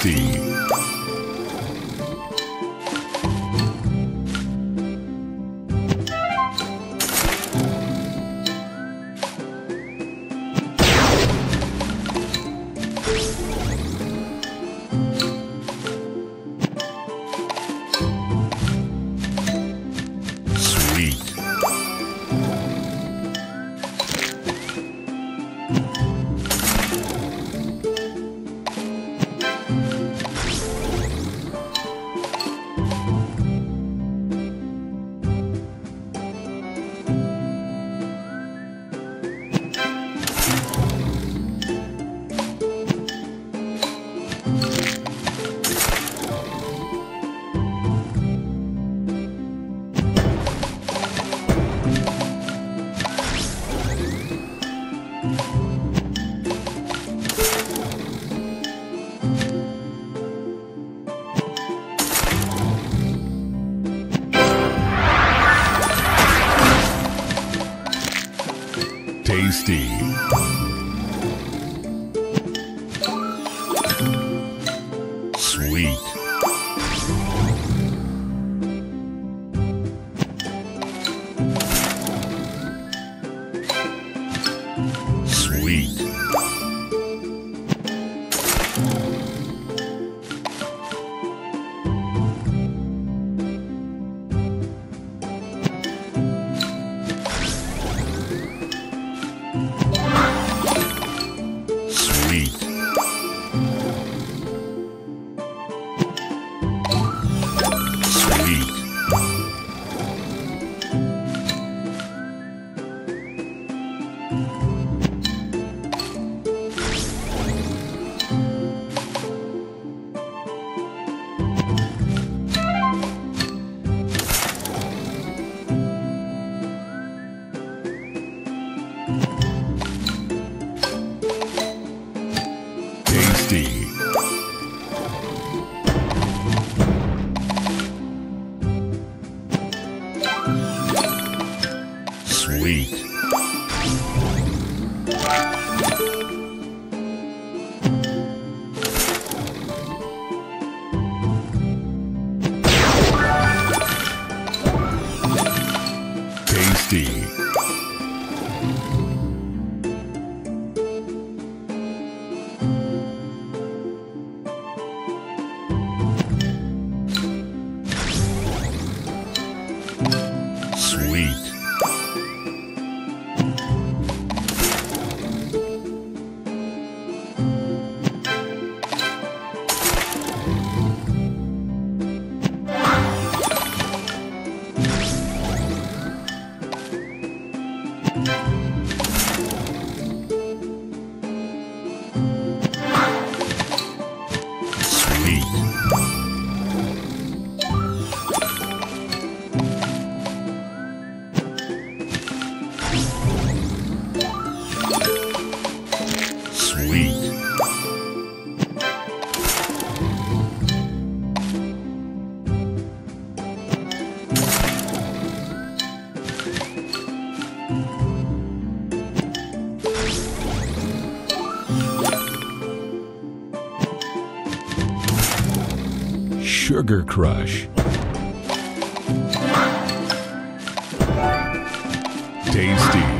Tasty. Tasty. Sweet. Sweet. Tasty. Sweet. Tasty. Sweet. Sugar Crush. Tasty.